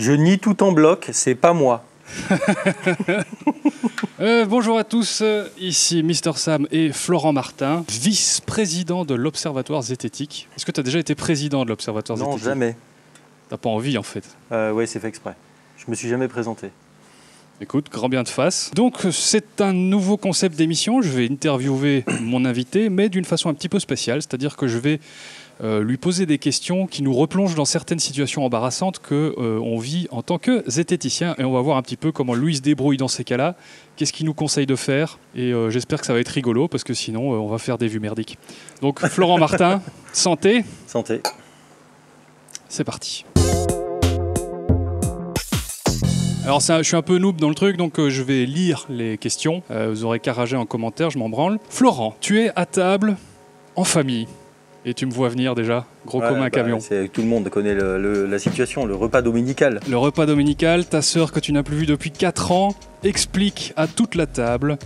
Je nie tout en bloc, c'est pas moi. Bonjour à tous, ici Mr. Sam et Florent Martin, vice-président de l'Observatoire Zététique. Est-ce que tu as déjà été président de l'Observatoire Zététique? Non, jamais. T'as pas envie en fait? Oui, c'est fait exprès. Je me suis jamais présenté. Écoute, grand bien de face. Donc c'est un nouveau concept d'émission, je vais interviewer mon invité, mais d'une façon un petit peu spéciale, c'est-à-dire que je vais lui poser des questions qui nous replongent dans certaines situations embarrassantes que on vit en tant que zététicien, et on va voir un petit peu comment lui se débrouille dans ces cas-là, qu'est-ce qu'il nous conseille de faire, et j'espère que ça va être rigolo, parce que sinon on va faire des vues merdiques. Donc Florent Martin, santé. Santé. C'est parti. Alors ça, je suis un peu noob dans le truc, donc je vais lire les questions. Vous aurez qu'à rager en commentaire, je m'en branle. Florent, tu es à table en famille. Et tu me vois venir déjà, gros comme un camion. Tout le monde connaît la situation, le repas dominical. Le repas dominical, ta sœur que tu n'as plus vue depuis 4 ans explique à toute la table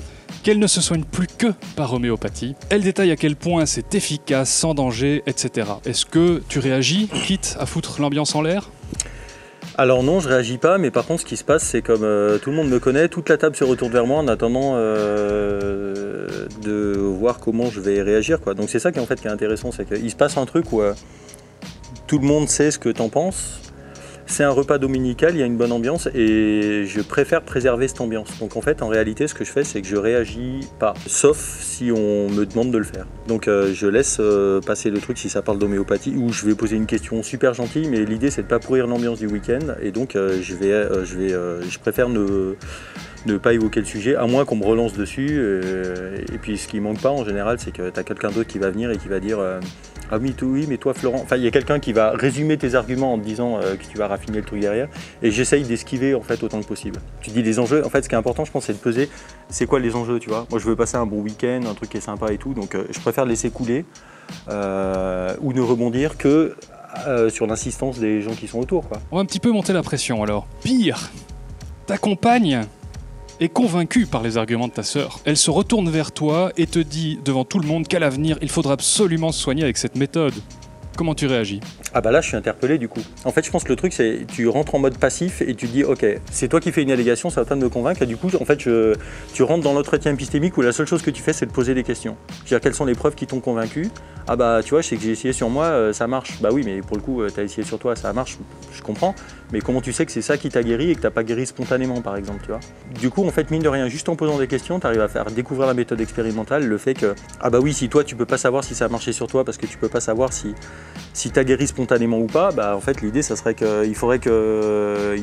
qu'elle ne se soigne plus que par homéopathie. Elle détaille à quel point c'est efficace, sans danger, etc. Est-ce que tu réagis, quitte à foutre l'ambiance en l'air ? Alors non, je réagis pas, mais par contre ce qui se passe, c'est comme tout le monde me connaît, toute la table se retourne vers moi en attendant de voir comment je vais réagir, quoi. Donc c'est ça qui en fait qui est intéressant, c'est qu'il se passe un truc où tout le monde sait ce que t'en penses. C'est un repas dominical, il y a une bonne ambiance et je préfère préserver cette ambiance. Donc en fait, en réalité, ce que je fais, c'est que je réagis pas, sauf si on me demande de le faire. Donc je laisse passer le truc si ça parle d'homéopathie, ou je vais poser une question super gentille, mais l'idée, c'est de pas pourrir l'ambiance du week-end. Et donc je préfère ne pas évoquer le sujet, à moins qu'on me relance dessus. Et puis ce qui manque pas en général, c'est que tu as quelqu'un d'autre qui va venir et qui va dire... Ah oui, mais toi Florent, enfin il y a quelqu'un qui va résumer tes arguments en te disant que tu vas raffiner le truc derrière, et j'essaye d'esquiver en fait autant que possible. Tu dis les enjeux, en fait ce qui est important je pense c'est de peser c'est quoi les enjeux, tu vois. Moi je veux passer un bon week-end, un truc qui est sympa et tout, donc je préfère laisser couler ou ne rebondir que sur l'insistance des gens qui sont autour, quoi. On va un petit peu monter la pression alors. Pire, ta compagne est convaincue par les arguments de ta sœur. Elle se retourne vers toi et te dit devant tout le monde qu'à l'avenir, il faudra absolument se soigner avec cette méthode. Comment tu réagis? Ah bah là, je suis interpellé du coup. En fait, je pense que le truc, c'est tu rentres en mode passif et tu te dis « Ok, c'est toi qui fais une allégation, ça va pas me convaincre. » Et du coup, en fait, tu rentres dans l'entretien épistémique où la seule chose que tu fais, c'est de poser des questions. C'est-à-dire, quelles sont les preuves qui t'ont convaincu? Ah bah, tu vois, je sais que j'ai essayé sur moi, ça marche. Bah oui, mais pour le coup, t'as essayé sur toi, ça marche, je comprends. Mais comment tu sais que c'est ça qui t'a guéri et que t'as pas guéri spontanément, par exemple, tu vois? Du coup, en fait, mine de rien, juste en posant des questions, t'arrives à faire découvrir la méthode expérimentale, le fait que « Ah bah oui, si toi, tu peux pas savoir si ça a marché sur toi parce que tu peux pas savoir si t'as guéri spontanément ou pas, bah en fait l'idée ça serait qu'il faudrait qu'il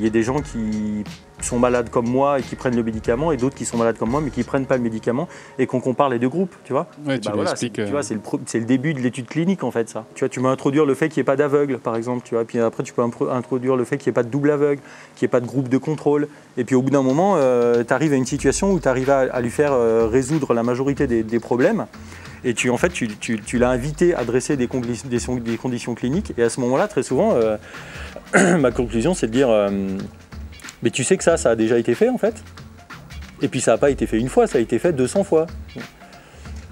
y ait des gens qui sont malades comme moi et qui prennent le médicament et d'autres qui sont malades comme moi mais qui prennent pas le médicament et qu'on compare les deux groupes, tu vois. Ouais, bah voilà, c'est le début de l'étude clinique en fait ça. Tu vois, tu peux introduire le fait qu'il n'y ait pas d'aveugle par exemple, tu vois, puis après tu peux introduire le fait qu'il n'y ait pas de double aveugle, qu'il n'y ait pas de groupe de contrôle, et puis au bout d'un moment tu arrives à une situation où tu arrives à lui faire résoudre la majorité des problèmes. Et en fait, tu l'as invité à dresser des conditions cliniques. Et à ce moment-là, très souvent, ma conclusion, c'est de dire « Mais tu sais que ça a déjà été fait, en fait. » Et puis ça n'a pas été fait une fois, ça a été fait 200 fois.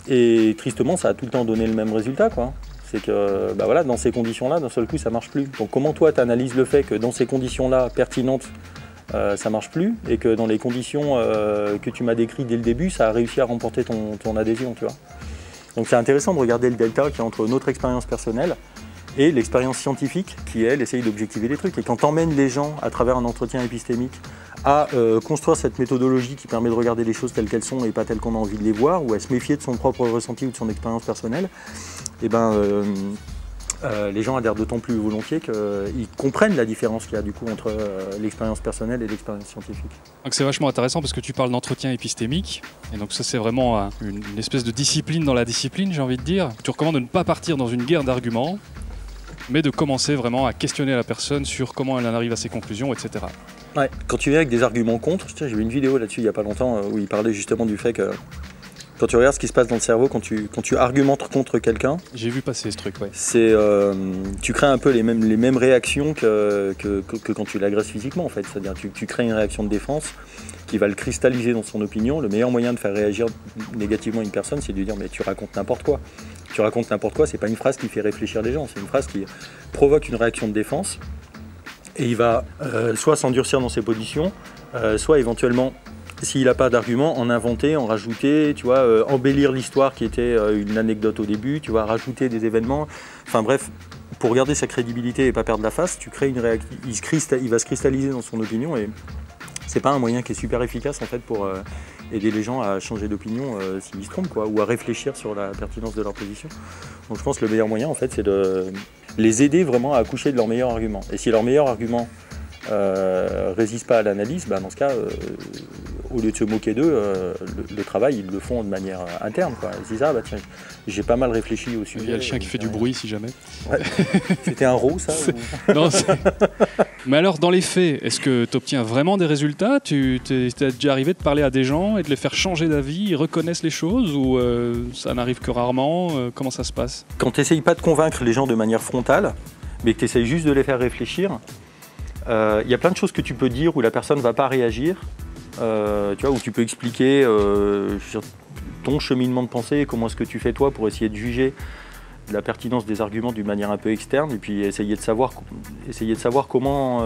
Et tristement, ça a tout le temps donné le même résultat, quoi. C'est que bah voilà, dans ces conditions-là, d'un seul coup, ça ne marche plus. Donc comment toi, tu analyses le fait que dans ces conditions-là pertinentes, ça marche plus, et que dans les conditions que tu m'as décrites dès le début, ça a réussi à remporter ton adhésion, tu vois. Donc c'est intéressant de regarder le delta qui est entre notre expérience personnelle et l'expérience scientifique qui, elle, essaye d'objectiver les trucs. Et quand t'emmènes les gens à travers un entretien épistémique à construire cette méthodologie qui permet de regarder les choses telles qu'elles sont et pas telles qu'on a envie de les voir, ou à se méfier de son propre ressenti ou de son expérience personnelle, et ben, les gens adhèrent d'autant plus volontiers qu'ils comprennent la différence qu'il y a du coup entre l'expérience personnelle et l'expérience scientifique. Donc c'est vachement intéressant parce que tu parles d'entretien épistémique, et donc ça c'est vraiment une espèce de discipline dans la discipline, j'ai envie de dire. Tu recommandes de ne pas partir dans une guerre d'arguments, mais de commencer vraiment à questionner la personne sur comment elle en arrive à ses conclusions, etc. Ouais, quand tu viens avec des arguments contre, j'ai vu une vidéo là-dessus il n'y a pas longtemps où il parlait justement du fait que quand tu regardes ce qui se passe dans le cerveau, quand tu argumentes contre quelqu'un... J'ai vu passer ce truc, ouais. Tu crées un peu les mêmes réactions que quand tu l'agresses physiquement, en fait. C'est-à-dire tu crées une réaction de défense qui va le cristalliser dans son opinion. Le meilleur moyen de faire réagir négativement une personne, c'est de lui dire « mais tu racontes n'importe quoi ». Tu racontes n'importe quoi, c'est pas une phrase qui fait réfléchir les gens, c'est une phrase qui provoque une réaction de défense. et il va soit s'endurcir dans ses positions, soit éventuellement, s'il n'a pas d'argument, en inventer, en rajouter, tu vois, embellir l'histoire qui était une anecdote au début, tu vois, rajouter des événements, enfin bref, pour garder sa crédibilité et pas perdre la face, tu crées une il va se cristalliser dans son opinion et c'est pas un moyen qui est super efficace en fait pour aider les gens à changer d'opinion s'ils se trompent quoi, ou à réfléchir sur la pertinence de leur position. Donc je pense que le meilleur moyen en fait c'est de les aider vraiment à accoucher de leur meilleur argument. Et si leur meilleur argument résiste pas à l'analyse, bah dans ce cas, au lieu de se moquer d'eux, le travail, ils le font de manière interne. Ils disent « Ah bah tiens, j'ai pas mal réfléchi au sujet. » Il y a le chien qui fait du bruit si jamais. Ah, c'était un roux ça ou... Non, mais alors dans les faits, est-ce que tu obtiens vraiment des résultats? Tu t'es déjà arrivé de parler à des gens et de les faire changer d'avis, ils reconnaissent les choses ou ça n'arrive que rarement? Comment ça se passe? Quand tu n'essayes pas de convaincre les gens de manière frontale, mais que tu essayes juste de les faire réfléchir, y a plein de choses que tu peux dire où la personne ne va pas réagir, tu vois, où tu peux expliquer ton cheminement de pensée, comment est-ce que tu fais toi pour essayer de juger la pertinence des arguments d'une manière un peu externe et puis essayer de savoir comment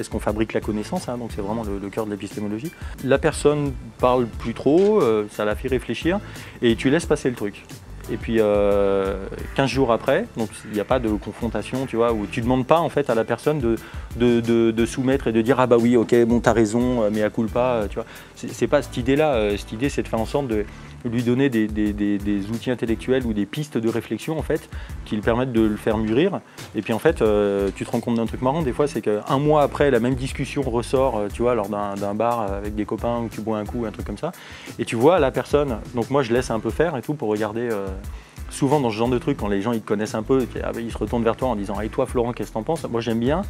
est-ce qu'on fabrique la connaissance, hein, donc c'est vraiment le cœur de l'épistémologie. La personne parle plus trop, ça la fait réfléchir et tu laisses passer le truc. Et puis 15 jours après, donc il n'y a pas de confrontation, tu vois, où tu ne demandes pas en fait à la personne de soumettre et de dire ah bah oui, ok, bon t'as raison, mais à culpa, tu vois. C'est pas cette idée-là. Cette idée, c'est de faire ensemble de lui donner des outils intellectuels ou des pistes de réflexion en fait qui lui permettent de le faire mûrir. Et puis en fait, tu te rends compte d'un truc marrant des fois, c'est qu'un mois après, la même discussion ressort, tu vois, lors d'un bar avec des copains où tu bois un coup, un truc comme ça. Et tu vois la personne. Donc moi, je laisse un peu faire et tout pour regarder. Souvent dans ce genre de truc, quand les gens ils te connaissent un peu, ils se retournent vers toi en disant « Et toi Florent, qu'est-ce que t'en penses ?» Moi j'aime bien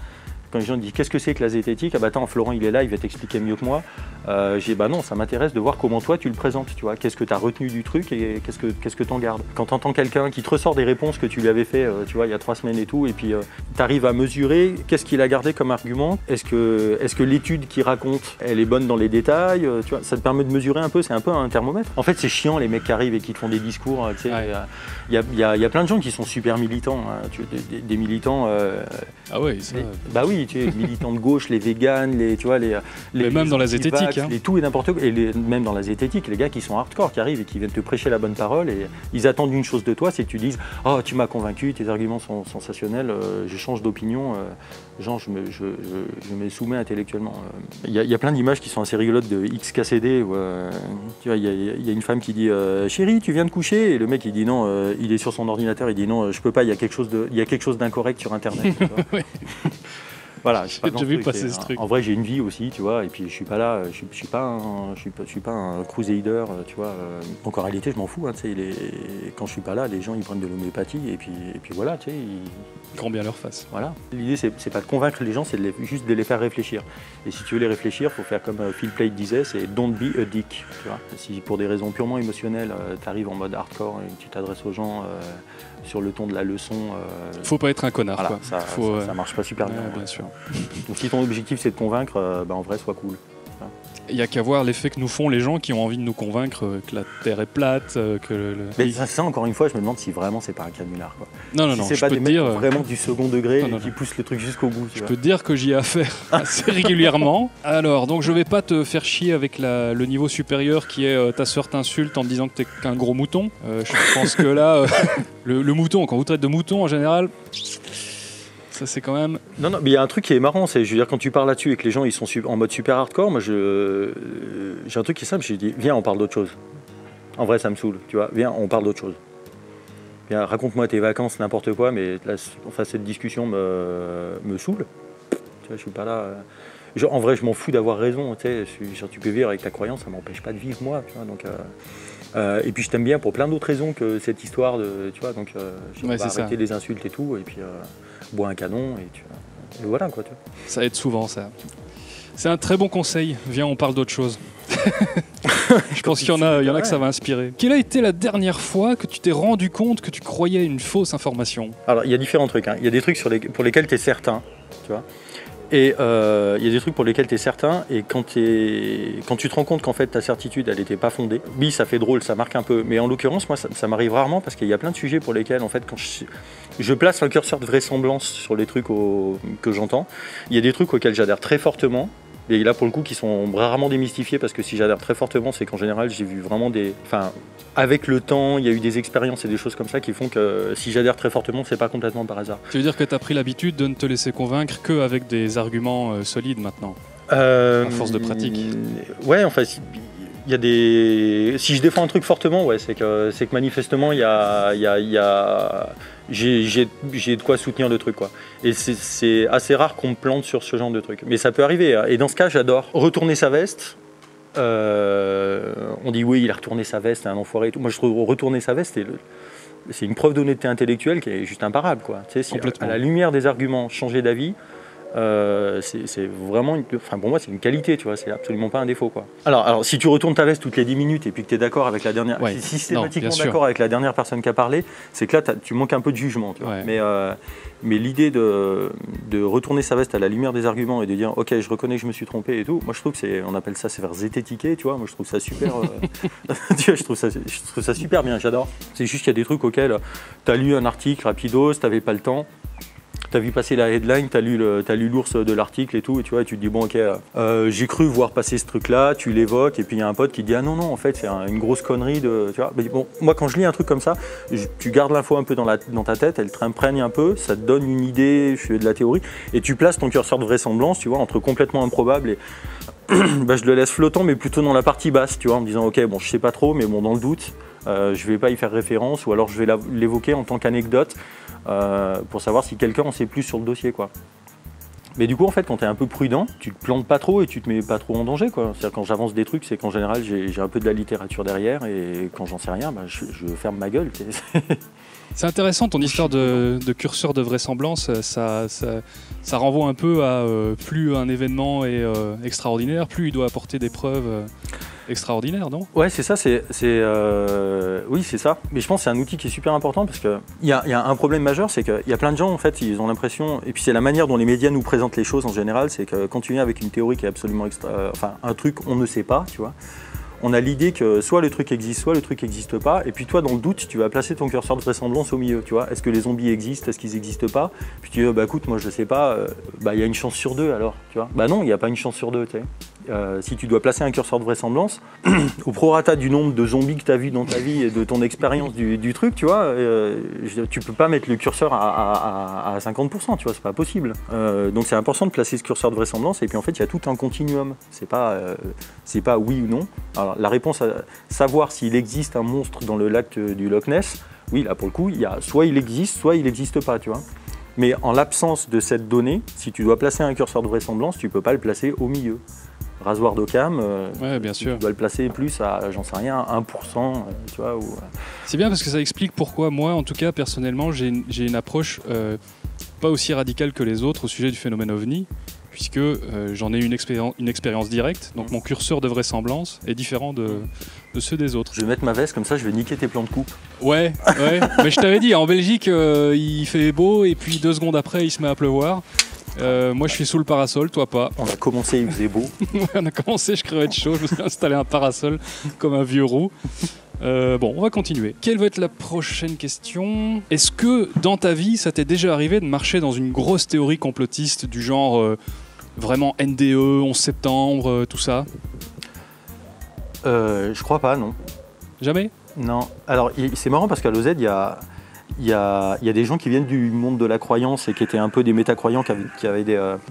quand les gens disent « Qu'est-ce que c'est que la zététique ?»« Ah bah attends, Florent il est là, il va t'expliquer mieux que moi. » J'ai dit « Bah non, ça m'intéresse de voir comment toi tu le présentes, tu vois. Qu'est-ce que t'as retenu du truc et qu'est-ce que t'en gardes ?» Quand t'entends quelqu'un qui te ressort des réponses que tu lui avais fait, tu vois, il y a 3 semaines et tout, et puis t'arrives à mesurer qu'est-ce qu'il a gardé comme argument, est-ce que l'étude qu'il raconte, elle est bonne dans les détails, tu vois, ça te permet de mesurer un peu, c'est un peu un thermomètre. En fait c'est chiant les mecs qui arrivent et qui te font des discours, tu sais, il y a plein de gens qui sont super militants, hein, des militants... ah oui, ça... bah oui, tu sais, militants de gauche, les véganes, tu vois, les même dans la zététique, hein. Les tout et n'importe quoi, et même dans la zététique, les gars qui sont hardcore, qui arrivent et qui viennent te prêcher la bonne parole, et ils attendent une chose de toi, c'est que tu dises « Oh, tu m'as convaincu, tes arguments sont sensationnels, je change d'opinion, genre je me soumets intellectuellement. » Il y a plein d'images qui sont assez rigolotes de XKCD, où tu vois, il y a une femme qui dit « Chérie, tu viens de coucher ?» et le mec il dit « Non, il est sur son ordinateur, il dit « Non, je peux pas, il y a quelque chose d'incorrect sur Internet. » Voilà, j'ai déjà vu passer ce truc. En vrai, j'ai une vie aussi, tu vois, et puis je suis pas là, je suis pas un crusader, tu vois. Donc en réalité, je m'en fous, hein, tu sais, quand je suis pas là, les gens, ils prennent de l'homéopathie, et puis voilà, tu sais. Grand bien leur face. Voilà. L'idée, c'est pas de convaincre les gens, c'est juste de les faire réfléchir. Et si tu veux les réfléchir, il faut faire comme Phil Plate disait, c'est « don't be a dick », tu vois. Si pour des raisons purement émotionnelles, tu arrives en mode hardcore, et tu t'adresses aux gens... sur le ton de la leçon. Faut pas être un connard. Voilà, quoi. Ça marche pas super bien. Bien sûr. Donc si ton objectif c'est de convaincre, en vrai, sois cool. Il n'y a qu'à voir l'effet que nous font les gens qui ont envie de nous convaincre que la Terre est plate, que Mais ça, encore une fois, je me demande si vraiment c'est pas un canular, quoi. Non, c'est pas des mecs vraiment du second degré qui poussent le truc jusqu'au bout. Je peux te dire que j'y ai affaire assez régulièrement. Alors, donc je vais pas te faire chier avec le niveau supérieur qui est ta sœur t'insulte en te disant que t'es qu'un gros mouton. Je pense que là, le mouton, quand vous traitez de mouton en général... Ça c'est quand même... Non, mais il y a un truc qui est marrant, c'est, je veux dire, quand tu parles là-dessus et que les gens ils sont en mode super hardcore, moi j'ai un truc qui est simple, j'ai dit, viens on parle d'autre chose. En vrai ça me saoule, tu vois, viens on parle d'autre chose. Viens, raconte-moi tes vacances, n'importe quoi, mais là, enfin, cette discussion me saoule. Tu vois, je suis pas là... en vrai je m'en fous d'avoir raison, tu sais, tu peux vivre avec ta croyance, ça m'empêche pas de vivre moi, tu vois, donc... et puis je t'aime bien pour plein d'autres raisons que cette histoire de... Tu vois, donc j'ai pas arrêté les insultes et tout, et puis... bois un canon et tu vois. Et voilà quoi. Ça aide souvent ça. C'est un très bon conseil. Viens, on parle d'autre chose. Je pense qu'il y en a que ça va inspirer. Quelle a été la dernière fois que tu t'es rendu compte que tu croyais une fausse information? Alors il y a différents trucs. Hein. Il y a des trucs pour lesquels tu es certain, tu vois. Et il y a des trucs pour lesquels tu es certain, et quand tu te rends compte qu'en fait ta certitude elle n'était pas fondée, oui ça fait drôle, ça marque un peu, mais en l'occurrence moi ça m'arrive rarement parce qu'il y a plein de sujets pour lesquels en fait quand je place un curseur de vraisemblance sur les trucs que j'entends, il y a des trucs auxquels j'adhère très fortement. Et là, pour le coup, qui sont rarement démystifiés, parce que si j'adhère très fortement, c'est qu'en général, j'ai vu vraiment des... Enfin, avec le temps, il y a eu des expériences et des choses comme ça qui font que si j'adhère très fortement, c'est pas complètement par hasard. Tu veux dire que tu as pris l'habitude de ne te laisser convaincre qu'avec des arguments solides maintenant, à force de pratique? Ouais, enfin... Il y a des... Si je défends un truc fortement, ouais, c'est que manifestement, j'ai de quoi soutenir le truc, quoi. Et c'est assez rare qu'on me plante sur ce genre de truc. Mais ça peut arriver. Et dans ce cas, j'adore retourner sa veste. On dit oui, il a retourné sa veste, c'est un enfoiré et tout. Moi, je trouve retourner sa veste, c'est une preuve d'honnêteté intellectuelle qui est juste imparable, quoi. Tu sais, si à la lumière des arguments, changer d'avis... c'est vraiment, enfin pour moi c'est une qualité, tu vois, c'est absolument pas un défaut, quoi. Alors si tu retournes ta veste toutes les 10 minutes et puis que tu es d'accord avec la dernière, ouais, systématiquement d'accord avec la dernière personne qui a parlé, c'est que là tu manques un peu de jugement, tu vois. Ouais. Mais l'idée de retourner sa veste à la lumière des arguments et de dire ok, je reconnais que je me suis trompé et tout, moi je trouve que c'est, on appelle ça, c'est vers zététiquer, tu vois, moi je trouve ça super tu vois, je trouve ça super bien, j'adore. C'est juste qu'il y a des trucs auxquels tu as lu un article rapidos, t'avais pas le temps, t'as vu passer la headline, t'as lu l'ours de l'article et tout, et tu vois, et tu te dis bon ok, j'ai cru voir passer ce truc là, tu l'évoques, et puis il y a un pote qui te dit ah non non, en fait c'est une grosse connerie de, tu vois. Mais bon, moi quand je lis un truc comme ça, tu gardes l'info un peu dans ta tête, elle t'imprègne un peu, ça te donne une idée, je fais de la théorie, et tu places ton curseur de vraisemblance, tu vois, entre complètement improbable et bah, je le laisse flottant, mais plutôt dans la partie basse, tu vois, en me disant ok, bon je sais pas trop, mais bon dans le doute, je vais pas y faire référence, ou alors je vais l'évoquer en tant qu'anecdote. Pour savoir si quelqu'un en sait plus sur le dossier, quoi. Mais du coup en fait quand t'es un peu prudent, tu te plantes pas trop et tu te mets pas trop en danger, quoi. C'est-à-dire quand j'avance des trucs, c'est qu'en général j'ai un peu de la littérature derrière, et quand j'en sais rien, bah, je ferme ma gueule. C'est intéressant ton histoire de curseur de vraisemblance, ça renvoie un peu à plus un événement est extraordinaire, plus il doit apporter des preuves... extraordinaire, non? Ouais, c'est ça, oui, c'est ça. Mais je pense que c'est un outil qui est super important, parce qu'il y a un problème majeur, c'est qu'il y a plein de gens, en fait, ils ont l'impression... Et puis c'est la manière dont les médias nous présentent les choses en général, c'est que quand tu viens avec une théorie qui est absolument... Enfin, un truc, on ne sait pas, tu vois. On a l'idée que soit le truc existe, soit le truc n'existe pas. Et puis toi, dans le doute, tu vas placer ton curseur de vraisemblance au milieu, tu vois. Est-ce que les zombies existent? Est-ce qu'ils n'existent pas? Puis tu dis, bah écoute, moi je sais pas, bah il y a une chance sur deux alors, tu vois. Bah non, il n'y a pas une chance sur deux, tu sais. Si tu dois placer un curseur de vraisemblance, au prorata du nombre de zombies que tu as vu dans ta vie et de ton expérience du truc, tu vois, tu peux pas mettre le curseur à 50%, tu vois, c'est pas possible. Donc c'est important de placer ce curseur de vraisemblance, et puis en fait, il y a tout un continuum. C'est pas oui ou non. Alors la réponse à savoir s'il existe un monstre dans le lac du Loch Ness, oui, là pour le coup, il y a soit il existe, soit il n'existe pas, tu vois. Mais en l'absence de cette donnée, si tu dois placer un curseur de vraisemblance, tu peux pas le placer au milieu. Rasoir d'Ockham, ouais, bien sûr. Tu dois le placer plus à, j'en sais rien, 1%, tu vois. C'est bien parce que ça explique pourquoi moi, en tout cas, personnellement, j'ai une approche pas aussi radicale que les autres au sujet du phénomène OVNI, puisque j'en ai une expérience directe, donc mon curseur de vraisemblance est différent de ceux des autres. Je vais mettre ma veste, comme ça je vais niquer tes plans de coupe. Ouais, ouais, mais je t'avais dit, en Belgique, il fait beau, et puis 2 secondes après, il se met à pleuvoir. Moi je suis sous le parasol, toi pas. On a commencé, il faisait beau. On a commencé, je crevais de chaud, je me suis installé un parasol comme un vieux roux. Bon, on va continuer. Quelle va être la prochaine question? Est-ce que dans ta vie, ça t'est déjà arrivé de marcher dans une grosse théorie complotiste du genre vraiment NDE, 11 septembre, tout ça? Je crois pas, non. Jamais? Non. Alors c'est marrant parce qu'à l'OZ, il y a des gens qui viennent du monde de la croyance et qui étaient un peu des métacroyants,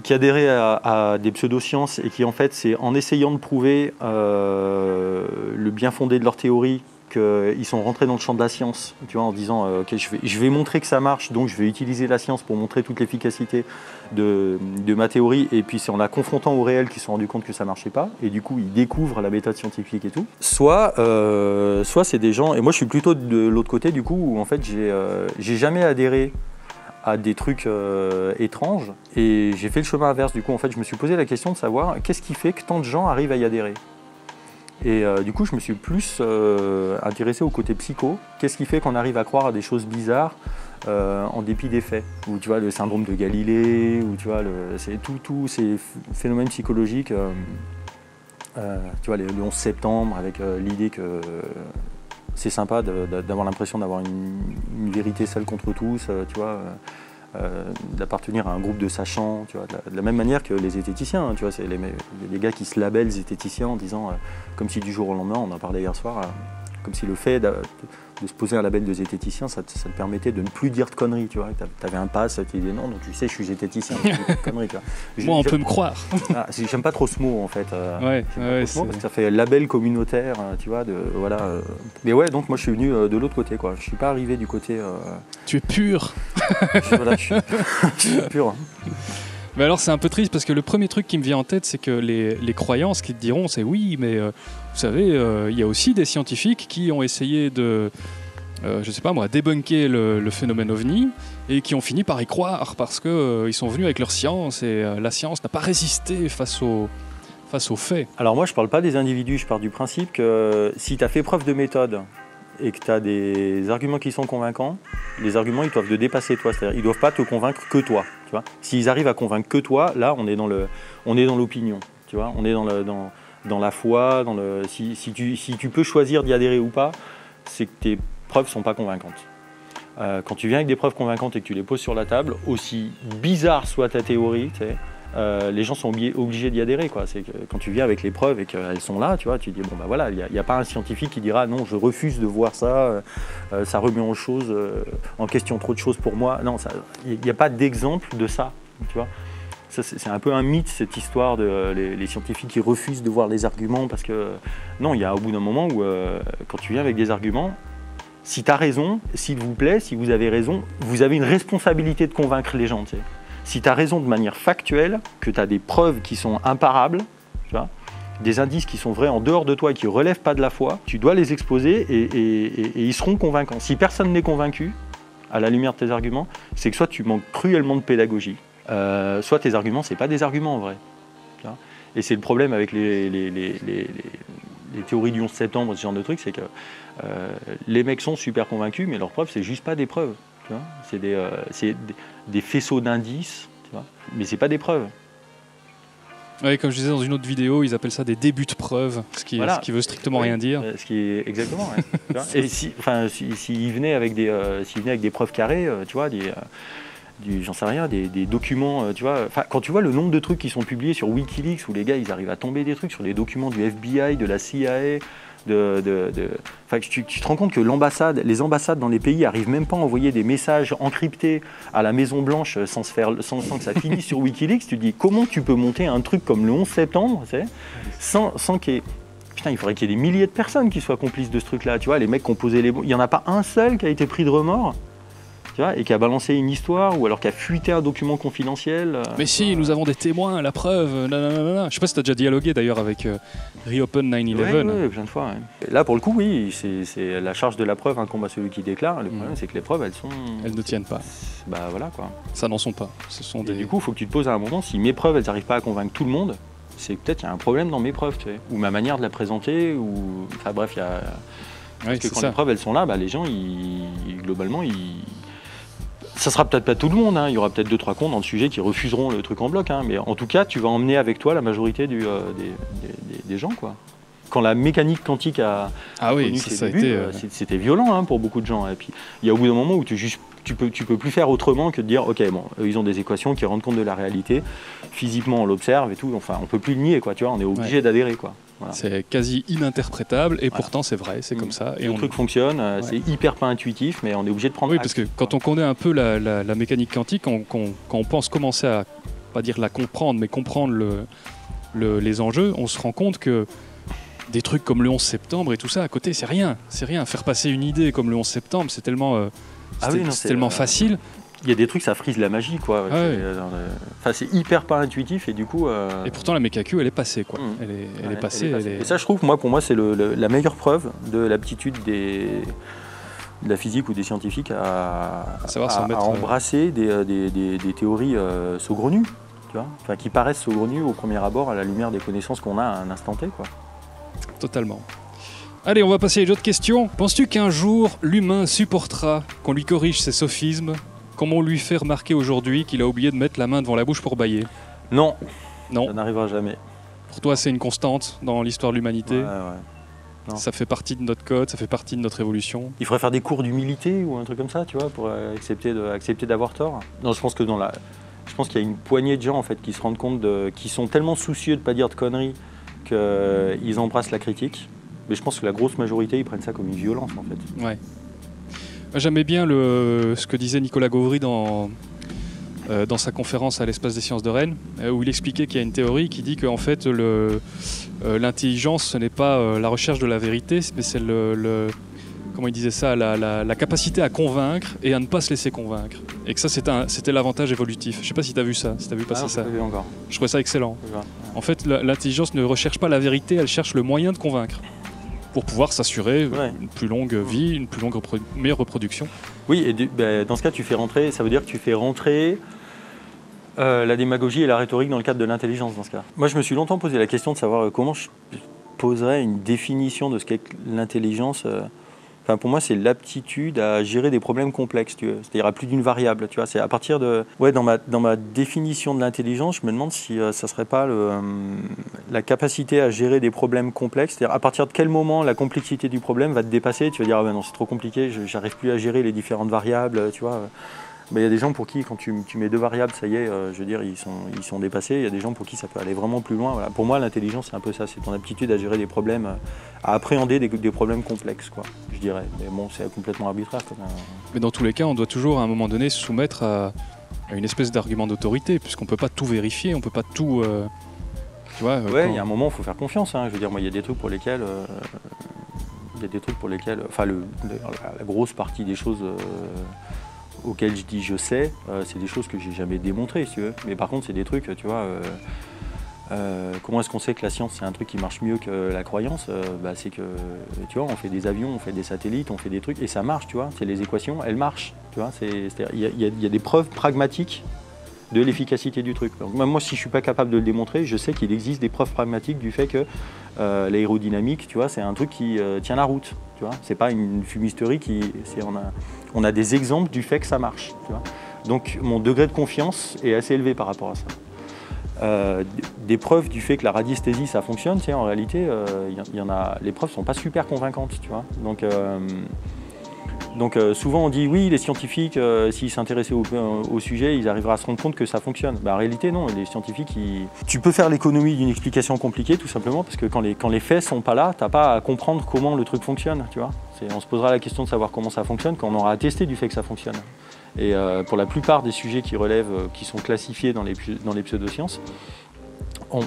qui adhéraient à des pseudosciences, et qui en fait, c'est en essayant de prouver le bien fondé de leur théorie qu'ils sont rentrés dans le champ de la science, tu vois, en disant ok, je vais montrer que ça marche, donc je vais utiliser la science pour montrer toute l'efficacité de ma théorie, et puis c'est en la confrontant au réel qu'ils se sont rendus compte que ça marchait pas, et du coup ils découvrent la méthode scientifique et tout. Soit c'est des gens, et moi je suis plutôt de l'autre côté du coup, où en fait j'ai jamais adhéré à des trucs étranges, et j'ai fait le chemin inverse. Du coup en fait je me suis posé la question de savoir qu'est-ce qui fait que tant de gens arrivent à y adhérer. Et du coup, je me suis plus intéressé au côté psycho. Qu'est-ce qui fait qu'on arrive à croire à des choses bizarres en dépit des faits? Ou tu vois, le syndrome de Galilée, ou tu vois, tous ces phénomènes psychologiques. Tu vois, le 11 septembre, avec l'idée que c'est sympa d'avoir l'impression d'avoir une vérité seule contre tous, tu vois, d'appartenir à un groupe de sachants, tu vois, de la même manière que les zététiciens, hein, tu vois, c'est les gars qui se labellent zététiciens en disant, comme si du jour au lendemain, on en parlait hier soir, comme si le fait de se poser un label de zététicien, ça te permettait de ne plus dire de conneries, tu vois. Tu avais un pass qui disait non, donc tu sais, je suis zététicien, je dis de conneries, tu vois. Moi, on peut me croire. Ah, j'aime pas trop ce mot, en fait. Ouais, ouais, ce mot, parce que ça fait label communautaire, tu vois, voilà. Mais ouais, donc moi, je suis venu de l'autre côté, quoi. Je suis pas arrivé du côté... Tu es pur. Voilà, je suis pur. Hein. Mais alors, c'est un peu triste, parce que le premier truc qui me vient en tête, c'est que les croyances qui te diront, c'est oui, mais... vous savez, il y a aussi des scientifiques qui ont essayé de, je sais pas moi, débunker le phénomène OVNI et qui ont fini par y croire parce qu'ils sont venus avec leur science et la science n'a pas résisté face aux faits. Alors moi, je parle pas des individus, je pars du principe que si tu as fait preuve de méthode et que tu as des arguments qui sont convaincants, les arguments, ils doivent te dépasser toi, c'est-à-dire ils doivent pas te convaincre que toi, tu vois. S'ils arrivent à convaincre que toi, là, on est dans l'opinion, tu vois, on est dans dans la foi, si tu peux choisir d'y adhérer ou pas, c'est que tes preuves ne sont pas convaincantes. Quand tu viens avec des preuves convaincantes et que tu les poses sur la table, aussi bizarre soit ta théorie, tu sais, les gens sont obligés d'y adhérer, quoi. C'est que quand tu viens avec les preuves et qu'elles sont là, tu vois, tu dis bon bah voilà, il n'y a pas un scientifique qui dira non, je refuse de voir ça, ça remet en chose, en question trop de choses pour moi. Non, il n'y a pas d'exemple de ça, tu vois. C'est un peu un mythe, cette histoire de les scientifiques qui refusent de voir les arguments parce que... Non, il y a au bout d'un moment où, quand tu viens avec des arguments, si tu as raison, s'il vous plaît, si vous avez raison, vous avez une responsabilité de convaincre les gens. Tu sais. Si tu as raison de manière factuelle, que tu as des preuves qui sont imparables, tu vois, des indices qui sont vrais en dehors de toi et qui ne relèvent pas de la foi, tu dois les exposer et ils seront convaincants. Si personne n'est convaincu, à la lumière de tes arguments, c'est que soit tu manques cruellement de pédagogie, soit tes arguments, c'est pas des arguments en vrai. Et c'est le problème avec les théories du 11 septembre, ce genre de truc, c'est que les mecs sont super convaincus, mais leurs preuves, c'est juste pas des preuves. C'est des faisceaux d'indices, mais c'est pas des preuves. Ouais, comme je disais dans une autre vidéo, ils appellent ça des débuts de preuve, voilà. Ce qui veut strictement rien dire. Ce qui est exactement. Ouais. Et s'ils venaient avec des preuves carrées, tu vois, j'en sais rien, des documents, tu vois. Quand tu vois le nombre de trucs qui sont publiés sur Wikileaks, où les gars, ils arrivent à tomber des trucs sur les documents du FBI, de la CIA, tu te rends compte que les ambassades dans les pays arrivent même pas à envoyer des messages encryptés à la Maison-Blanche sans que ça finisse sur Wikileaks. Tu te dis, comment tu peux monter un truc comme le 11 septembre, tu sais, sans qu'il y ait... Putain, il faudrait qu'il y ait des milliers de personnes qui soient complices de ce truc-là, tu vois, les mecs qui ont posé les... Il n'y en a pas un seul qui a été pris de remords, tu vois, et qui a balancé une histoire ou alors qui a fuité un document confidentiel. Mais si, nous avons des témoins, la preuve, nanana. Je sais pas si tu as déjà dialogué d'ailleurs avec Reopen 9-11. Oui, plein de fois. Ouais. Là, pour le coup, oui, c'est la charge de la preuve, un combat celui qui déclare. Le problème, c'est que les preuves, elles sont... Elles ne tiennent pas. Bah voilà, quoi. Ça n'en sont pas. Ce sont des... Et du coup, il faut que tu te poses à un moment, si mes preuves, elles n'arrivent pas à convaincre tout le monde, c'est peut-être qu'il y a un problème dans mes preuves, tu sais, ou ma manière de la présenter, ou... Enfin bref, il y a... Parce que quand les preuves, elles sont là, bah, les gens, globalement, ça sera peut-être pas tout le monde, hein. Il y aura peut-être 2-3 cons dans le sujet qui refuseront le truc en bloc, hein. Mais en tout cas, tu vas emmener avec toi la majorité des gens, quoi. Quand la mécanique quantique a connu ses débuts, c'était violent, hein, pour beaucoup de gens. Et puis, il y a au bout d'un moment où tu peux plus faire autrement que de dire, ok, bon, eux, ils ont des équations qui rendent compte de la réalité. Physiquement, on l'observe et tout. Enfin, on peut plus le nier, quoi. Tu vois, on est obligé d'adhérer, quoi. Voilà. C'est quasi ininterprétable et pourtant c'est vrai, c'est comme ça. Et le truc fonctionne, c'est hyper pas intuitif, mais on est obligé de prendre. Oui, parce que quand on connaît un peu la mécanique quantique, quand on pense commencer à, pas dire la comprendre, mais comprendre les enjeux, on se rend compte que des trucs comme le 11 septembre et tout ça à côté, c'est rien, c'est rien. Faire passer une idée comme le 11 septembre, c'est tellement, tellement facile. Il y a des trucs, ça frise la magie, quoi. C'est hyper pas intuitif et du coup... Et pourtant, la mécanique, elle est passée, quoi. Elle est passée. Et ça, je trouve, pour moi, c'est la meilleure preuve de l'aptitude de la physique ou des scientifiques à embrasser des théories saugrenues, tu vois, qui paraissent saugrenues au premier abord à la lumière des connaissances qu'on a à un instant T, quoi. totalement. Allez, on va passer à une autre question. Penses-tu qu'un jour, l'humain supportera qu'on lui corrige ses sophismes, comme on lui fait remarquer aujourd'hui qu'il a oublié de mettre la main devant la bouche pour bailler? Non. Non. Ça n'arrivera jamais. Pour toi, c'est une constante dans l'histoire de l'humanité? Ouais, ouais. Non. Ça fait partie de notre code, ça fait partie de notre évolution. Il faudrait faire des cours d'humilité ou un truc comme ça, tu vois, pour accepter d'avoir tort. Non, je pense que dans la... Je pense qu'il y a une poignée de gens en fait qui se rendent compte de... qui sont tellement soucieux de ne pas dire de conneries qu'ils embrassent la critique. Mais je pense que la grosse majorité, ils prennent ça comme une violence en fait. Ouais. J'aimais bien ce que disait Nicolas Gauvry dans sa conférence à l'Espace des sciences de Rennes, où il expliquait qu'il y a une théorie qui dit qu'en fait l'intelligence, ce n'est pas la recherche de la vérité, mais c'est comment il disait ça, la capacité à convaincre et à ne pas se laisser convaincre. Et que ça, c'était l'avantage évolutif. Je sais pas si tu as vu ça, si tu as vu passer ça. Pas vu encore. Je trouvais ça excellent. Ouais. En fait, l'intelligence ne recherche pas la vérité, elle cherche le moyen de convaincre. Pour pouvoir s'assurer une plus longue vie, une plus longue meilleure reproduction. Oui, et dans ce cas, tu fais rentrer, ça veut dire que tu fais rentrer la démagogie et la rhétorique dans le cadre de l'intelligence, dans ce cas. Moi, je me suis longtemps posé la question de savoir comment je poserais une définition de ce qu'est l'intelligence. Enfin, pour moi, c'est l'aptitude à gérer des problèmes complexes, c'est-à-dire à plus d'une variable. Tu vois, c'est à partir de, dans ma définition de l'intelligence, je me demande si ça serait pas la capacité à gérer des problèmes complexes. C'est-à-dire à partir de quel moment la complexité du problème va te dépasser. Tu vas dire ah ben non, c'est trop compliqué, j'arrive plus à gérer les différentes variables. Tu vois, mais il y a des gens pour qui quand tu mets deux variables, ça y est, je veux dire, ils sont dépassés. Il y a des gens pour qui ça peut aller vraiment plus loin. Voilà. Pour moi, l'intelligence, c'est un peu ça, c'est ton aptitude à gérer des problèmes, à appréhender des problèmes complexes, quoi. Je dirais. Mais bon, c'est complètement arbitraire. Mais dans tous les cas, on doit toujours, à un moment donné, se soumettre à une espèce d'argument d'autorité, puisqu'on ne peut pas tout vérifier, on ne peut pas tout... tu vois, ouais, il y a un moment où il faut faire confiance. Hein. Je veux dire, moi, il y a des trucs pour lesquels... Enfin, la grosse partie des choses auxquelles je dis « je sais », c'est des choses que j'ai jamais démontrées, si tu veux. Mais par contre, c'est des trucs, tu vois... comment est-ce qu'on sait que la science c'est un truc qui marche mieux que la croyance? C'est que tu vois, on fait des avions, on fait des satellites, on fait des trucs et ça marche, tu vois. C'est les équations, elles marchent, tu vois. Il y a des preuves pragmatiques de l'efficacité du truc. Donc même moi, si je suis pas capable de le démontrer, je sais qu'il existe des preuves pragmatiques du fait que l'aérodynamique, tu vois, c'est un truc qui tient la route, tu vois. C'est pas une fumisterie qui, on a des exemples du fait que ça marche, tu vois. Donc mon degré de confiance est assez élevé par rapport à ça. Des preuves du fait que la radiesthésie ça fonctionne, tu sais, en réalité, les preuves sont pas super convaincantes, tu vois. Donc souvent on dit oui, les scientifiques, s'ils s'intéressaient au sujet, ils arriveraient à se rendre compte que ça fonctionne. Ben, en réalité, non, les scientifiques, tu peux faire l'économie d'une explication compliquée, tout simplement, parce que quand les faits sont pas là, t'as pas à comprendre comment le truc fonctionne, tu vois. On se posera la question de savoir comment ça fonctionne quand on aura attesté du fait que ça fonctionne. Et pour la plupart des sujets qui relèvent, qui sont classifiés dans les pseudosciences,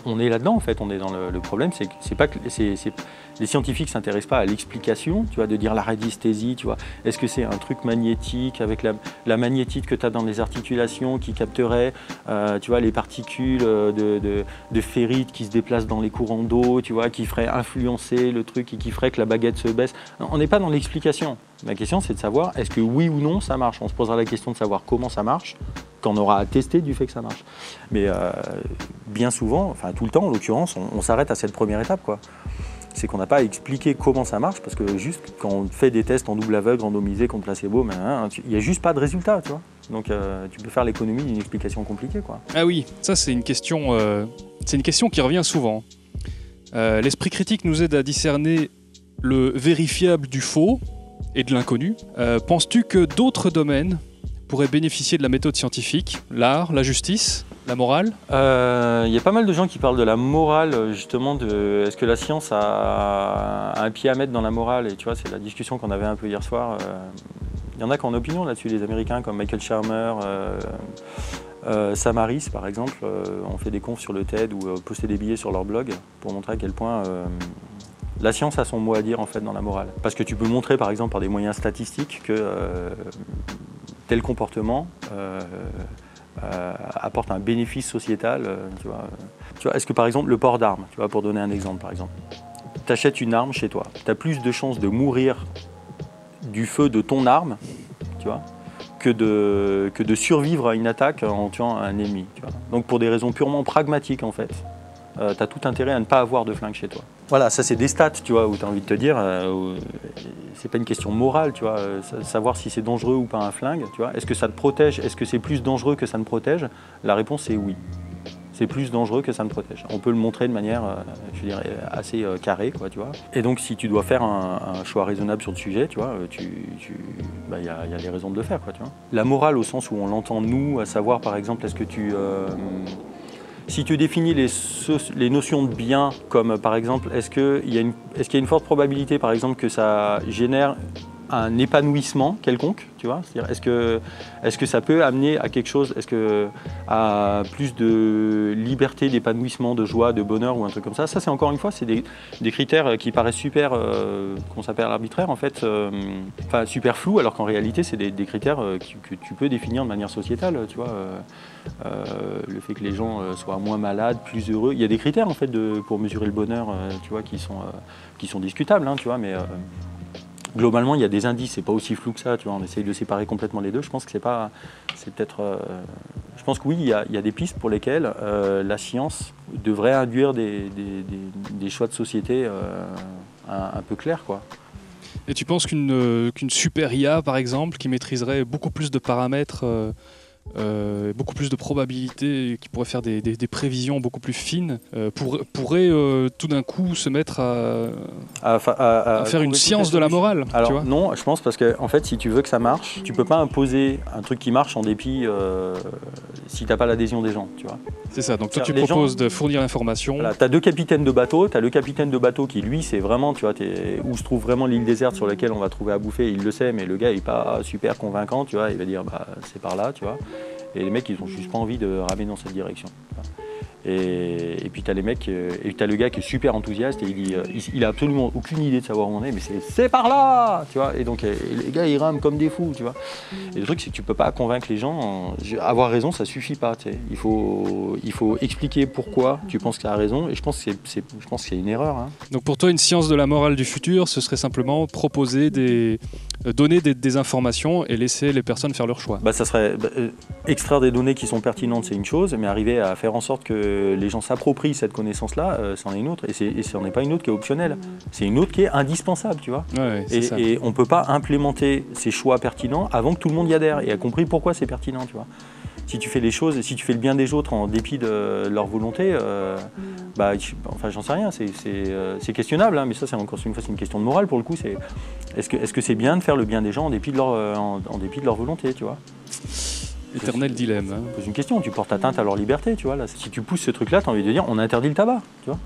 on est là-dedans en fait. On est dans le problème, c'est pas que les scientifiques ne s'intéressent pas à l'explication, tu vois, de dire la radiesthésie, tu vois. Est-ce que c'est un truc magnétique avec la magnétite que tu as dans les articulations qui capterait, tu vois, les particules de ferrite qui se déplacent dans les courants d'eau, tu vois, qui ferait influencer le truc et qui ferait que la baguette se baisse. Non, on n'est pas dans l'explication. La question, c'est de savoir est-ce que oui ou non ça marche. On se posera la question de savoir comment ça marche quand on aura attesté du fait que ça marche. Mais bien souvent, enfin tout le temps en l'occurrence, on s'arrête à cette première étape, quoi. C'est qu'on n'a pas expliqué comment ça marche, parce que juste quand on fait des tests en double aveugle, randomisé, contre placebo, il n'y a juste pas de résultat, tu vois. Donc tu peux faire l'économie d'une explication compliquée, quoi. Ah oui, ça c'est une question qui revient souvent. L'esprit critique nous aide à discerner le vérifiable du faux et de l'inconnu. Penses-tu que d'autres domaines pourraient bénéficier de la méthode scientifique, l'art, la justice, la morale? Il y a pas mal de gens qui parlent de la morale, justement, de est-ce que la science a un pied à mettre dans la morale? Et tu vois, c'est la discussion qu'on avait un peu hier soir. Il y en a qui ont opinion là-dessus, les Américains, comme Michael Shermer, Sam Harris, par exemple, ont fait des confs sur le TED ou posté des billets sur leur blog pour montrer à quel point la science a son mot à dire, en fait, dans la morale. Parce que tu peux montrer, par exemple, par des moyens statistiques que tel comportement apporte un bénéfice sociétal, tu vois. Tu vois, est-ce que par exemple le port d'armes, tu vois, pour donner un exemple par exemple, tu achètes une arme chez toi, tu as plus de chances de mourir du feu de ton arme, tu vois, que de survivre à une attaque en tuant un ennemi, tu vois. Donc pour des raisons purement pragmatiques en fait, tu as tout intérêt à ne pas avoir de flingue chez toi. Voilà, ça c'est des stats, tu vois, où tu as envie de te dire, c'est pas une question morale, tu vois, savoir si c'est dangereux ou pas un flingue, tu vois, est-ce que ça te protège, est-ce que c'est plus dangereux que ça ne protège? La réponse est oui, c'est plus dangereux que ça ne protège. On peut le montrer de manière, je veux dire, assez carrée, quoi, tu vois. Et donc si tu dois faire un choix raisonnable sur le sujet, tu vois, bah, y a les raisons de le faire, quoi, tu vois. La morale au sens où on l'entend nous, à savoir par exemple, est-ce que tu... Si tu définis les notions de bien comme, par exemple, est-ce qu'il y a une forte probabilité, par exemple, que ça génère un épanouissement quelconque, tu vois, c'est-à-dire est-ce que ça peut amener à quelque chose, à plus de liberté, d'épanouissement, de joie, de bonheur ou un truc comme ça. Ça, c'est encore une fois, c'est des critères qui paraissent super, qu'on s'appelle arbitraire en fait, enfin super flou, alors qu'en réalité, c'est des critères que tu peux définir de manière sociétale, tu vois. Le fait que les gens soient moins malades, plus heureux, il y a des critères en fait pour mesurer le bonheur, tu vois, qui sont discutables, hein, tu vois, mais globalement, il y a des indices, c'est pas aussi flou que ça, tu vois, on essaye de séparer complètement les deux. Je pense que c'est pas. C'est peut-être. Je pense que oui, il y a des pistes pour lesquelles la science devrait induire des choix de société un peu clairs, quoi. Et tu penses qu'une super IA, par exemple, qui maîtriserait beaucoup plus de paramètres, beaucoup plus de probabilités, qui pourrait faire des prévisions beaucoup plus fines, pourrait tout d'un coup se mettre à faire une science de la morale. Alors tu vois, non, je pense, parce que en fait, si tu veux que ça marche, tu peux pas imposer un truc qui marche en dépit si t'as pas l'adhésion des gens, tu vois. C'est ça. Donc toi, tu proposes de fournir l'information. Voilà, t'as deux capitaines de bateau. T'as le capitaine de bateau qui, lui, c'est vraiment, tu vois, où se trouve vraiment l'île déserte sur laquelle on va trouver à bouffer. Il le sait, mais le gars il est pas super convaincant, tu vois. Il va dire, bah, c'est par là, tu vois. Et les mecs, ils n'ont juste pas envie de ramer dans cette direction. Et puis tu as les mecs, et tu as le gars qui est super enthousiaste et il a absolument aucune idée de savoir où on est, mais c'est par là, tu vois. Et donc les gars, ils rament comme des fous, tu vois. Et le truc, c'est que tu peux pas convaincre les gens. Avoir raison, ça suffit pas, tu sais. Il faut expliquer pourquoi tu penses que tu as raison, et je pense que c'est une erreur, hein. Donc pour toi, une science de la morale du futur, ce serait simplement proposer donner des informations et laisser les personnes faire leur choix. Bah, ça serait extraire des données qui sont pertinentes, c'est une chose, mais arriver à faire en sorte que les gens s'approprient cette connaissance-là, c'en est une autre, et c'en est pas une autre qui est optionnelle, c'est une autre qui est indispensable, tu vois. Ouais, et on peut pas implémenter ces choix pertinents avant que tout le monde y adhère et a compris pourquoi c'est pertinent, tu vois. Si tu fais les choses, si tu fais le bien des autres en dépit de leur volonté, bah, enfin, j'en sais rien, c'est questionnable, hein, mais ça, c'est encore une fois, c'est une question de morale pour le coup. Est-ce que c'est bien de faire le bien des gens en dépit de leur volonté, tu vois? Éternel dilemme. Hein. Pose une question, tu portes atteinte à leur liberté, tu vois. Là, si tu pousses ce truc-là, tu as envie de dire, on interdit le tabac, tu vois.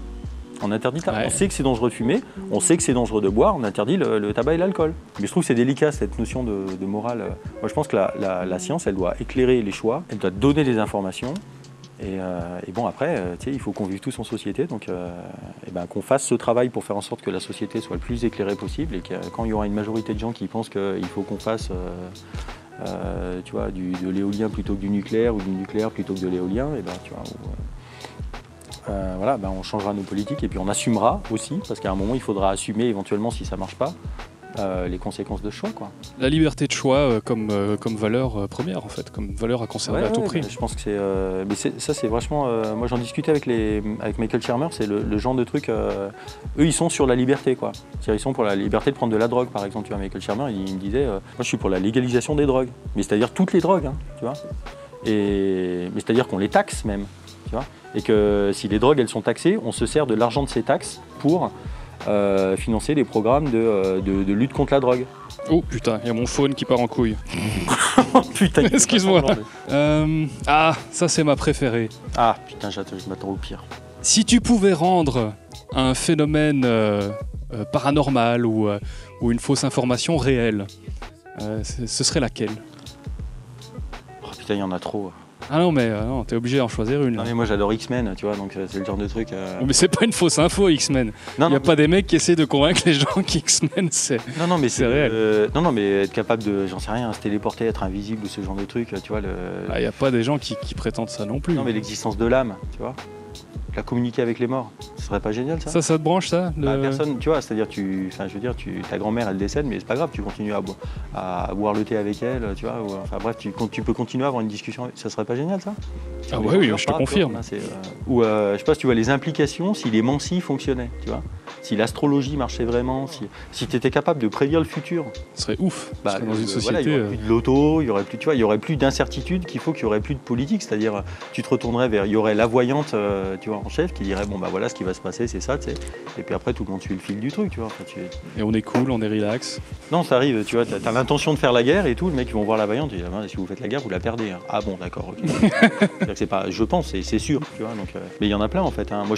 On interdit le tabac. Ouais. On sait que c'est dangereux de fumer, on sait que c'est dangereux de boire, on interdit le tabac et l'alcool. Mais je trouve que c'est délicat, cette notion de morale. Moi, je pense que la science, elle doit éclairer les choix, elle doit donner des informations. Et bon, après, tu sais, il faut qu'on vive tous en société, donc ben, qu'on fasse ce travail pour faire en sorte que la société soit le plus éclairée possible, et que quand il y aura une majorité de gens qui pensent qu'il faut qu'on fasse... tu vois, de l'éolien plutôt que du nucléaire, ou du nucléaire plutôt que de l'éolien, et ben, tu vois, voilà, ben, on changera nos politiques, et puis on assumera aussi, parce qu'à un moment il faudra assumer éventuellement, si ça marche pas, les conséquences de choix, quoi. La liberté de choix comme valeur première en fait, comme valeur à conserver, ouais, à tout prix. Je pense que c'est, mais ça c'est vachement, moi j'en discutais avec Michael Shermer, c'est le genre de truc, eux ils sont sur la liberté, quoi. Ils sont pour la liberté de prendre de la drogue par exemple, tu vois. Michael Shermer il me disait, moi je suis pour la légalisation des drogues, mais c'est-à-dire toutes les drogues, hein, tu vois. Mais c'est-à-dire qu'on les taxe même, tu vois, et que si les drogues elles sont taxées, on se sert de l'argent de ces taxes pour financer des programmes de lutte contre la drogue. Oh putain, il y a mon phone qui part en couille. Putain, excuse-moi. Ah, ça c'est ma préférée. Ah putain, je m'attends au pire. Si tu pouvais rendre un phénomène paranormal ou une fausse information réelle, ce serait laquelle? Oh putain, il y en a trop. Ah non, mais t'es obligé d'en choisir une. Non, mais moi j'adore X-Men, tu vois, donc c'est le genre de truc. Mais c'est pas une fausse info, X-Men. Il n'y a pas des mecs qui essaient de convaincre les gens qu'X-Men c'est. Non, non, mais c'est réel. Non, non, mais être capable de, j'en sais rien, se téléporter, être invisible ou ce genre de truc, tu vois. Ah, il n'y a pas des gens qui prétendent ça non plus. Non, mais l'existence de l'âme, tu vois. La communiquer avec les morts. serait pas génial ça? Ça te branche ça le... Personne, tu vois, c'est-à-dire, je veux dire, ta grand-mère elle décède, mais c'est pas grave, tu continues à boire le thé avec elle, tu vois, enfin bref, tu peux continuer à avoir une discussion, ça serait pas génial ça? Ah oui, oui, je te confirme. Ou je sais pas si tu vois les implications si les mancies fonctionnaient, tu vois. Si l'astrologie marchait vraiment, si tu étais capable de prédire le futur. Ce serait ouf, bah, parce que dans une société... Voilà, il n'y aurait plus de loto, il n'y aurait plus, tu vois, il y aurait plus d'incertitude qu'il faut, qu'il n'y aurait plus de politique. C'est-à-dire, tu te retournerais vers... Il y aurait la voyante, tu vois, en chef qui dirait, bon, bah voilà, ce qui va se passer, c'est ça, tu sais. Et puis après, tout le monde suit le fil du truc, tu vois. Enfin, et on est cool, on est relax. Non, ça arrive, tu vois, tu as l'intention de faire la guerre et tout. Le mec, ils vont voir la voyante, ils disent, ah, si vous faites la guerre, vous la perdez. Hein. Ah bon, d'accord, ok. C'est pas, je pense, c'est sûr, tu vois. Donc, mais il y en a plein, en fait. Hein. Moi,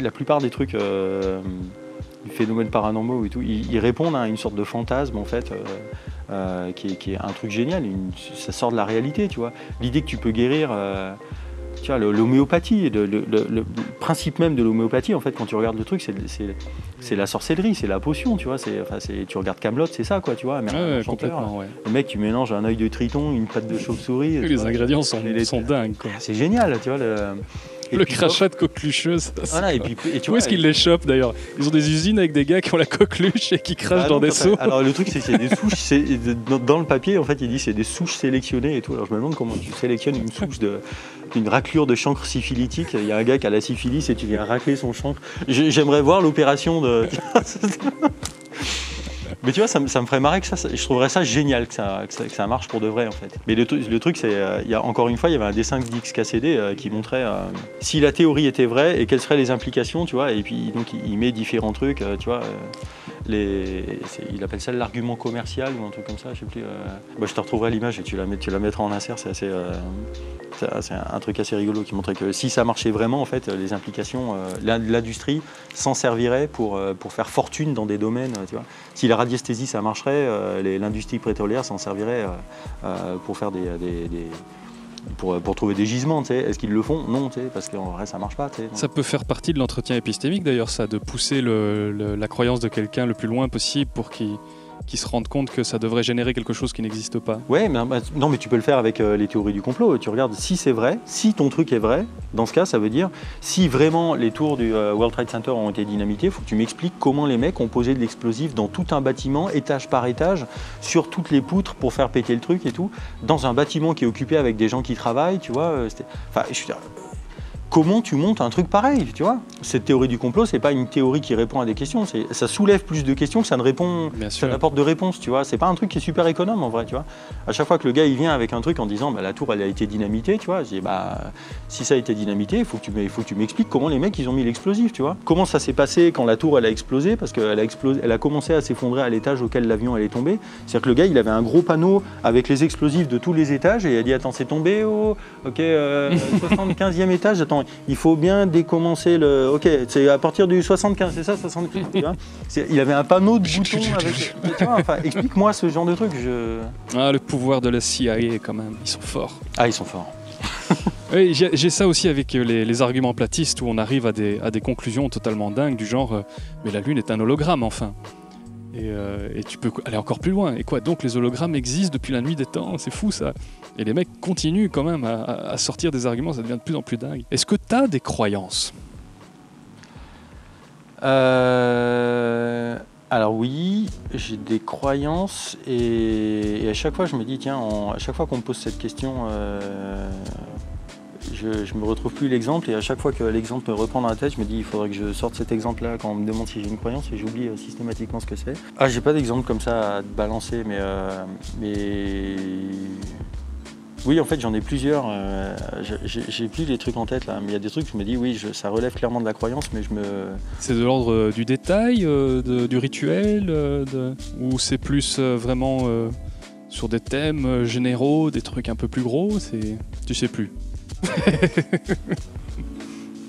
la plupart des trucs... phénomènes paranormaux et tout, ils répondent à une sorte de fantasme en fait qui est un truc génial, ça sort de la réalité, tu vois. L'idée que tu peux guérir, tu vois, l'homéopathie, le principe même de l'homéopathie en fait, quand tu regardes le truc, c'est la sorcellerie, c'est la potion, tu vois. Tu regardes Kaamelott, c'est ça quoi, tu vois. Ouais, complètement, ouais. Le mec, tu mélanges un œil de triton, une patte de chauve-souris. Les ingrédients sont dingues. C'est génial, tu vois. Le crachat de coquelucheuse. Voilà, où est-ce qu'ils les chopent d'ailleurs? Ils ont des usines avec des gars qui ont la coqueluche et qui crachent dans des seaux. Alors le truc, c'est qu'il y a des souches, dans le papier, en fait, il dit c'est des souches sélectionnées et tout. Alors je me demande comment tu sélectionnes une souche d'une raclure de chancre syphilitique. Il y a un gars qui a la syphilis et tu viens racler son chancre. J'aimerais voir l'opération de... Mais tu vois, ça me ferait marrer que je trouverais ça génial que ça marche pour de vrai en fait. Mais le truc, c'est, encore une fois, il y avait un dessin d'XKCD qui montrait si la théorie était vraie et quelles seraient les implications, tu vois. Et puis donc il met différents trucs, tu vois. Il appelle ça l'argument commercial ou un truc comme ça, je sais plus. Bah, je te retrouverai l'image et tu la mettras en insert, c'est assez... C'est un truc assez rigolo qui montrait que si ça marchait vraiment, en fait, les implications, l'industrie s'en servirait pour faire fortune dans des domaines, tu vois. Si la radiesthésie, ça marcherait, l'industrie pétrolière s'en servirait pour faire pour trouver des gisements, tu sais. Est-ce qu'ils le font? Non, tu sais, parce qu'en vrai, ça marche pas, tu sais. Ça peut faire partie de l'entretien épistémique, d'ailleurs, ça, de pousser la croyance de quelqu'un le plus loin possible pour qu'il... qui se rendent compte que ça devrait générer quelque chose qui n'existe pas. Ouais, mais non, mais tu peux le faire avec les théories du complot. Tu regardes si c'est vrai, si ton truc est vrai. Dans ce cas, ça veut dire si vraiment les tours du World Trade Center ont été dynamitées, il faut que tu m'expliques comment les mecs ont posé de l'explosif dans tout un bâtiment, étage par étage, sur toutes les poutres pour faire péter le truc et tout, dans un bâtiment qui est occupé avec des gens qui travaillent, tu vois. Enfin, je suis... Comment tu montes un truc pareil, tu vois? Cette théorie du complot, c'est pas une théorie qui répond à des questions. Ça soulève plus de questions que ça ne répond, ça n'apporte de réponse, tu vois. C'est pas un truc qui est super économe en vrai, tu vois. À chaque fois que le gars il vient avec un truc en disant bah, la tour elle a été dynamitée, tu vois, je dis bah si ça a été dynamité, il faut que tu m'expliques comment les mecs ils ont mis l'explosif, tu vois. Comment ça s'est passé quand la tour elle a explosé, parce qu'elle a commencé à s'effondrer à l'étage auquel l'avion allait tomber. C'est-à-dire que le gars il avait un gros panneau avec les explosifs de tous les étages et il a dit attends c'est tombé au 75e étage, attends. Il faut bien décommencer le... Ok, c'est à partir du 75, c'est ça, 75, tu vois. Il avait un panneau de boutons avec... Tu vois, enfin, explique-moi ce genre de truc, Ah, le pouvoir de la CIA, quand même, ils sont forts. Ah, ils sont forts. Oui, j'ai ça aussi avec les arguments platistes, où on arrive à des conclusions totalement dingues, du genre, mais la Lune est un hologramme, enfin. Et tu peux aller encore plus loin. Et quoi, donc les hologrammes existent depuis la nuit des temps, c'est fou ça. Et les mecs continuent quand même à sortir des arguments, ça devient de plus en plus dingue. Est-ce que t'as des croyances? Alors oui, j'ai des croyances et à chaque fois je me dis, tiens, à chaque fois qu'on me pose cette question... Je me retrouve plus l'exemple et à chaque fois que l'exemple me reprend dans la tête, je me dis il faudrait que je sorte cet exemple-là quand on me demande si j'ai une croyance et j'oublie systématiquement ce que c'est. Ah, j'ai pas d'exemple comme ça à te balancer, mais... Oui, en fait, j'en ai plusieurs. J'ai plus les trucs en tête, là. Mais il y a des trucs, je me dis, oui, ça relève clairement de la croyance, mais je me... C'est de l'ordre du détail, du rituel, ou c'est plus vraiment sur des thèmes généraux, des trucs un peu plus gros, tu sais plus.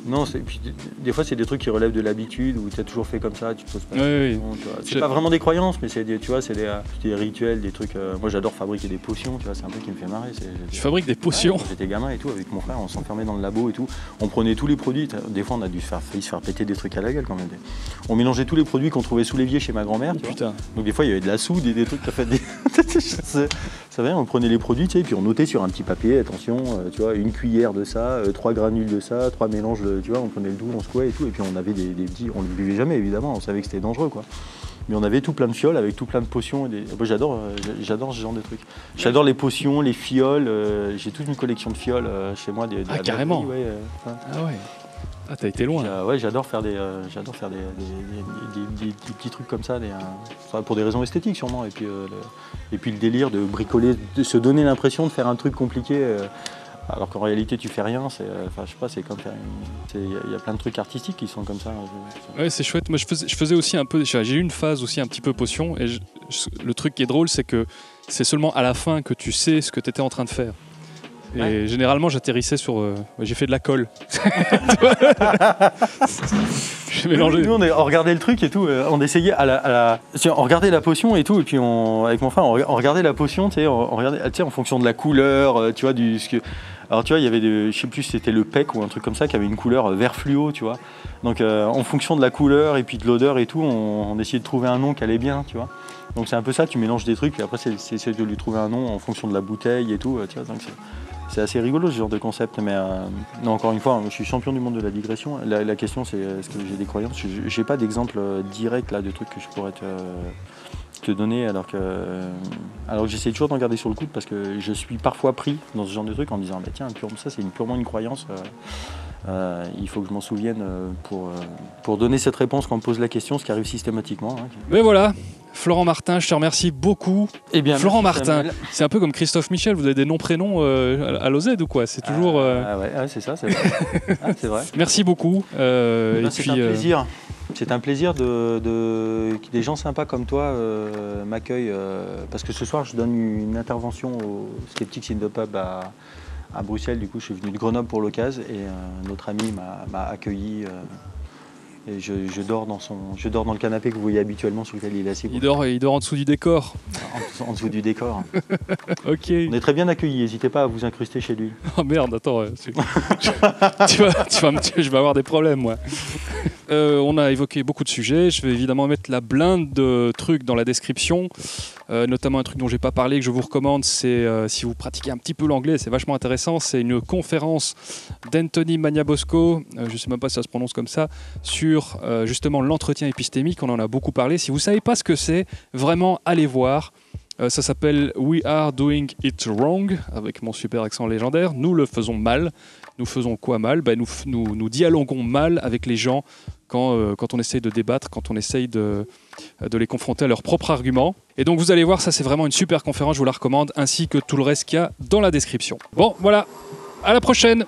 Non, des fois c'est des trucs qui relèvent de l'habitude où tu as toujours fait comme ça, tu te poses pas. Oui, oui. C'est pas vraiment des croyances, mais c'est des rituels, des trucs. Moi j'adore fabriquer des potions, tu vois, c'est un truc qui me fait marrer. Tu fabriques des potions? Ouais, j'étais gamin et tout, avec mon frère, on s'enfermait dans le labo et tout. On prenait tous les produits, des fois on a dû se faire péter des trucs à la gueule quand même. On mélangeait tous les produits qu'on trouvait sous l'évier chez ma grand-mère. Oh, putain. Donc des fois il y avait de la soude et des trucs. Vous savez, on prenait les produits, tu sais, et puis on notait sur un petit papier, attention, tu vois, une cuillère de ça, 3 granules de ça, 3 mélanges de, tu vois, on prenait le tout, on secouait et tout, et puis on avait des petits, on ne le buvait jamais évidemment, on savait que c'était dangereux quoi. Mais on avait tout plein de fioles avec tout plein de potions. J'adore ce genre de trucs. J'adore les potions, les fioles. J'ai toute une collection de fioles chez moi. Ah, carrément. Ah, t'as été loin. Ouais, j'adore faire des petits trucs comme ça, pour des raisons esthétiques sûrement. Et puis le délire de bricoler, de se donner l'impression de faire un truc compliqué. Alors qu'en réalité, tu fais rien, c'est, je sais pas, c'est comme faire une... Il y a plein de trucs artistiques qui sont comme ça. Ouais, c'est chouette. Moi, je faisais aussi un peu... J'ai eu une phase aussi un petit peu potion. Et le truc qui est drôle, c'est que c'est seulement à la fin que tu sais ce que tu étais en train de faire. Et ouais. Généralement, j'atterrissais sur... j'ai fait de la colle. J'ai mélangé. Nous, on regardait le truc et tout. On essayait on regardait la potion et tout. Et puis, avec mon frère, on regardait la potion, tu sais, en fonction de la couleur, tu vois, Alors tu vois, il y avait, je sais plus si c'était le PEC ou un truc comme ça, qui avait une couleur vert fluo, tu vois. Donc en fonction de la couleur et puis de l'odeur et tout, on essayait de trouver un nom qui allait bien, tu vois. Donc c'est un peu ça, tu mélanges des trucs et après c'est essayer de lui trouver un nom en fonction de la bouteille et tout, tu vois. Donc c'est assez rigolo ce genre de concept, mais non, encore une fois, je suis champion du monde de la digression. La question c'est, est-ce que j'ai des croyances? J'ai pas d'exemple direct là de trucs que je pourrais te donner, alors que j'essaie toujours d'en garder sur le coude parce que je suis parfois pris dans ce genre de truc en me disant bah tiens, ça c'est purement une croyance, il faut que je m'en souvienne pour donner cette réponse quand on me pose la question, ce qui arrive systématiquement. Hein. Mais voilà, Florent Martin, je te remercie beaucoup. Eh bien, Florent Martin, c'est un peu comme Christophe Michel, vous avez des noms prénoms à l'OZ ou quoi? C'est toujours... Ah ouais, c'est ça, c'est vrai. Ah, c'est vrai. Merci beaucoup. C'est un plaisir. C'est un plaisir que des gens sympas comme toi m'accueillent. Parce que ce soir, je donne une intervention aux Skeptics in the Pub à Bruxelles. Du coup, je suis venu de Grenoble pour l'occasion. Et notre ami m'a accueilli. Et je dors dans le canapé que vous voyez habituellement, sur lequel il est assis. Il dort en dessous du décor. En dessous du décor. Ok. On est très bien accueillis, n'hésitez pas à vous incruster chez lui. Oh merde, attends, je vais avoir des problèmes, moi. On a évoqué beaucoup de sujets, je vais évidemment mettre la blinde de trucs dans la description. Notamment un truc dont j'ai pas parlé, que je vous recommande, c'est si vous pratiquez un petit peu l'anglais, c'est vachement intéressant, c'est une conférence d'Anthony Magnabosco, je sais même pas si ça se prononce comme ça, sur justement l'entretien épistémique, on en a beaucoup parlé. Si vous savez pas ce que c'est, vraiment allez voir. Ça s'appelle « We are doing it wrong », avec mon super accent légendaire. Nous le faisons mal. Nous faisons quoi mal? Ben nous dialoguons mal avec les gens quand on essaye de débattre, quand on essaye de les confronter à leurs propres arguments. Et donc vous allez voir, ça c'est vraiment une super conférence, je vous la recommande, ainsi que tout le reste qu'il y a dans la description. Bon, voilà, à la prochaine.